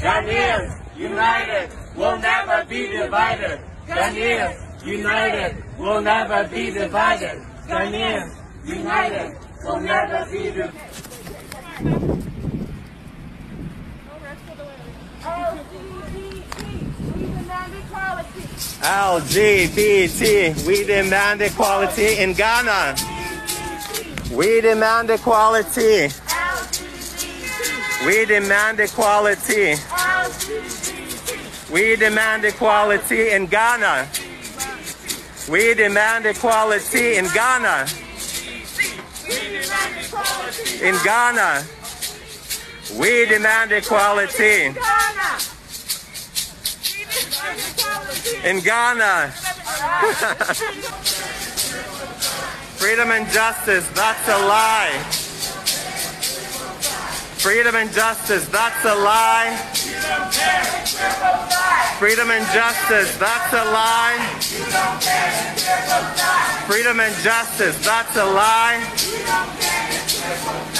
Ghanaians united will never be divided. Ghanaians united will never be divided. Ghanaians united will never be divided. We demand equality. LGBT, we demand equality in Ghana. We demand equality. We demand equality. We demand equality in Ghana. We demand equality in Ghana. In Ghana. We demand equality. In Ghana. Freedom and justice, that's a lie. Freedom and justice, that's a lie. Freedom and justice, that's a lie. Freedom and justice, that's a lie.